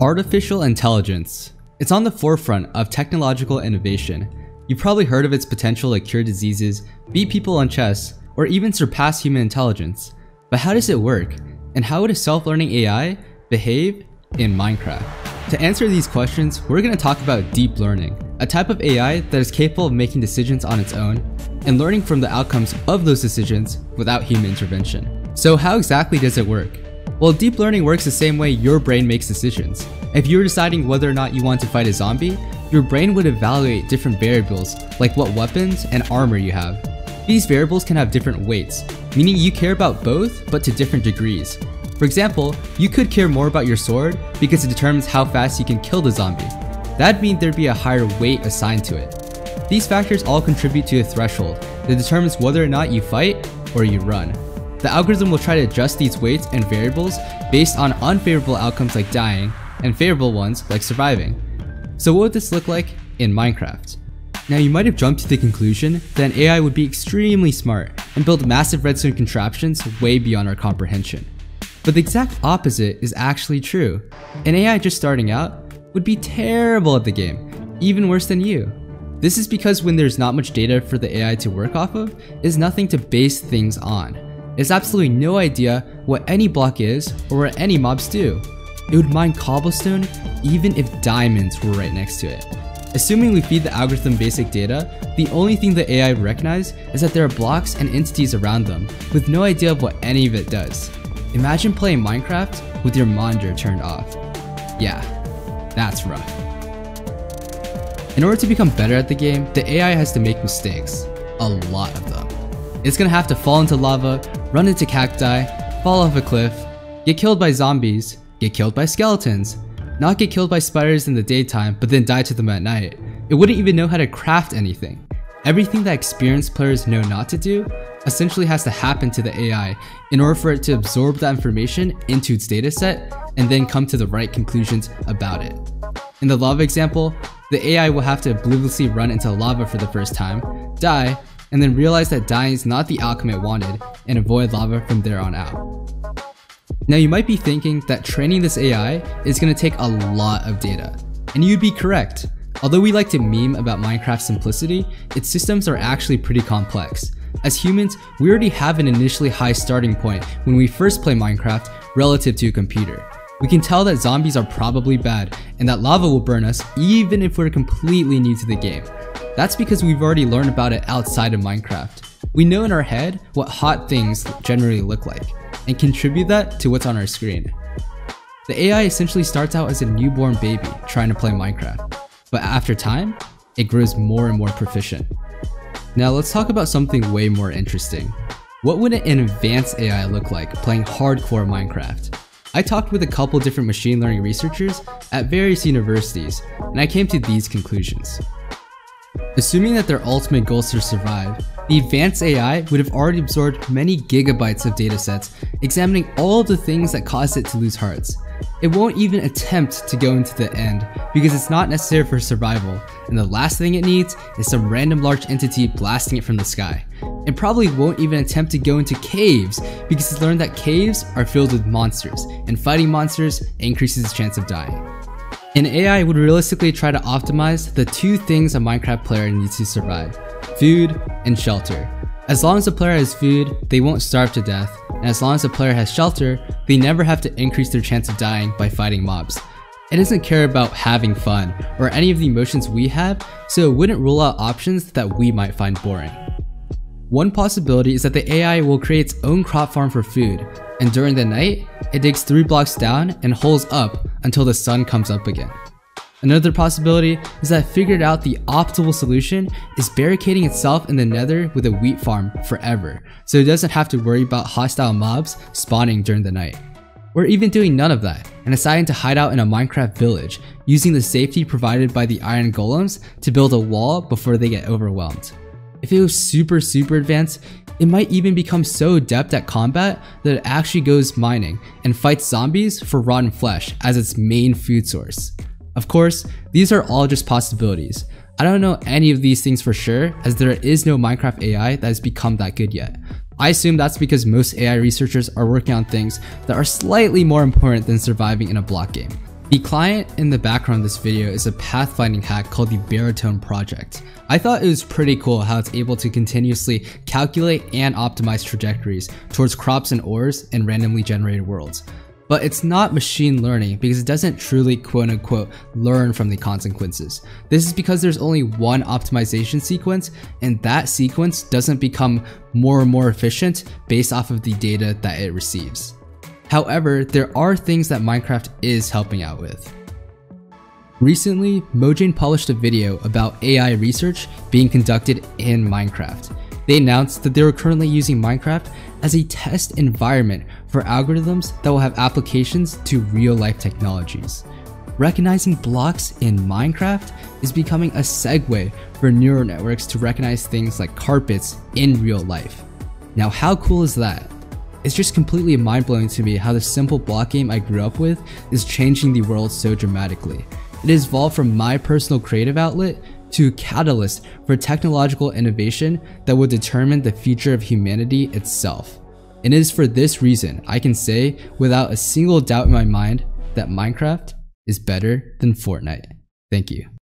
Artificial intelligence. It's on the forefront of technological innovation. You've probably heard of its potential to cure diseases, beat people on chess, or even surpass human intelligence. But how does it work? And how would a self-learning AI behave in Minecraft? To answer these questions, we're going to talk about deep learning, a type of AI that is capable of making decisions on its own and learning from the outcomes of those decisions without human intervention. So how exactly does it work? Well, deep learning works the same way your brain makes decisions. If you were deciding whether or not you want to fight a zombie, your brain would evaluate different variables like what weapons and armor you have. These variables can have different weights, meaning you care about both but to different degrees. For example, you could care more about your sword because it determines how fast you can kill the zombie. That'd mean there'd be a higher weight assigned to it. These factors all contribute to a threshold that determines whether or not you fight or you run. The algorithm will try to adjust these weights and variables based on unfavorable outcomes like dying and favorable ones like surviving. So what would this look like in Minecraft? Now, you might have jumped to the conclusion that an AI would be extremely smart and build massive redstone contraptions way beyond our comprehension. But the exact opposite is actually true. An AI just starting out would be terrible at the game, even worse than you. This is because when there's not much data for the AI to work off of, it's nothing to base things on. It's absolutely no idea what any block is or what any mobs do. It would mine cobblestone even if diamonds were right next to it. Assuming we feed the algorithm basic data, the only thing the AI would recognize is that there are blocks and entities around them, with no idea of what any of it does. Imagine playing Minecraft with your monitor turned off. Yeah, that's rough. In order to become better at the game, the AI has to make mistakes. A lot of them. It's gonna have to fall into lava, run into cacti, fall off a cliff, get killed by zombies, get killed by skeletons, not get killed by spiders in the daytime but then die to them at night. It wouldn't even know how to craft anything. Everything that experienced players know not to do essentially has to happen to the AI in order for it to absorb that information into its dataset and then come to the right conclusions about it. In the lava example, the AI will have to obliviously run into lava for the first time, die, and then realize that dying is not the outcome it wanted and avoid lava from there on out. Now, you might be thinking that training this AI is going to take a lot of data, and you'd be correct. Although we like to meme about Minecraft's simplicity, its systems are actually pretty complex. As humans, we already have an initially high starting point when we first play Minecraft relative to a computer. We can tell that zombies are probably bad and that lava will burn us even if we're completely new to the game. That's because we've already learned about it outside of Minecraft. We know in our head what hot things generally look like and contribute that to what's on our screen. The AI essentially starts out as a newborn baby trying to play Minecraft, but after time, it grows more and more proficient. Now let's talk about something way more interesting. What would an advanced AI look like playing hardcore Minecraft? I talked with a couple different machine learning researchers at various universities, and I came to these conclusions. Assuming that their ultimate goal is to survive, the advanced AI would have already absorbed many gigabytes of datasets, examining all of the things that caused it to lose hearts. It won't even attempt to go into the end because it's not necessary for survival, and the last thing it needs is some random large entity blasting it from the sky. It probably won't even attempt to go into caves because it's learned that caves are filled with monsters, and fighting monsters increases the chance of dying. An AI would realistically try to optimize the two things a Minecraft player needs to survive: food and shelter. As long as the player has food, they won't starve to death, and as long as the player has shelter, they never have to increase their chance of dying by fighting mobs. It doesn't care about having fun or any of the emotions we have, so it wouldn't rule out options that we might find boring. One possibility is that the AI will create its own crop farm for food, and during the night, it digs 3 blocks down and holes up until the sun comes up again. Another possibility is that it figured out the optimal solution is barricading itself in the nether with a wheat farm forever, so it doesn't have to worry about hostile mobs spawning during the night. Or even doing none of that and deciding to hide out in a Minecraft village, using the safety provided by the iron golems to build a wall before they get overwhelmed. If it was super advanced, it might even become so adept at combat that it actually goes mining and fights zombies for rotten flesh as its main food source. Of course, these are all just possibilities. I don't know any of these things for sure, as there is no Minecraft AI that has become that good yet. I assume that's because most AI researchers are working on things that are slightly more important than surviving in a block game. The client in the background of this video is a pathfinding hack called the Baritone Project. I thought it was pretty cool how it's able to continuously calculate and optimize trajectories towards crops and ores in randomly generated worlds. But it's not machine learning because it doesn't truly quote unquote learn from the consequences. This is because there's only one optimization sequence, and that sequence doesn't become more and more efficient based off of the data that it receives. However, there are things that Minecraft is helping out with. Recently, Mojang published a video about AI research being conducted in Minecraft. They announced that they were currently using Minecraft as a test environment for algorithms that will have applications to real-life technologies. Recognizing blocks in Minecraft is becoming a segue for neural networks to recognize things like carpets in real life. Now, how cool is that? It's just completely mind-blowing to me how the simple block game I grew up with is changing the world so dramatically. It has evolved from my personal creative outlet to a catalyst for technological innovation that will determine the future of humanity itself. And it is for this reason I can say without a single doubt in my mind that Minecraft is better than Fortnite. Thank you.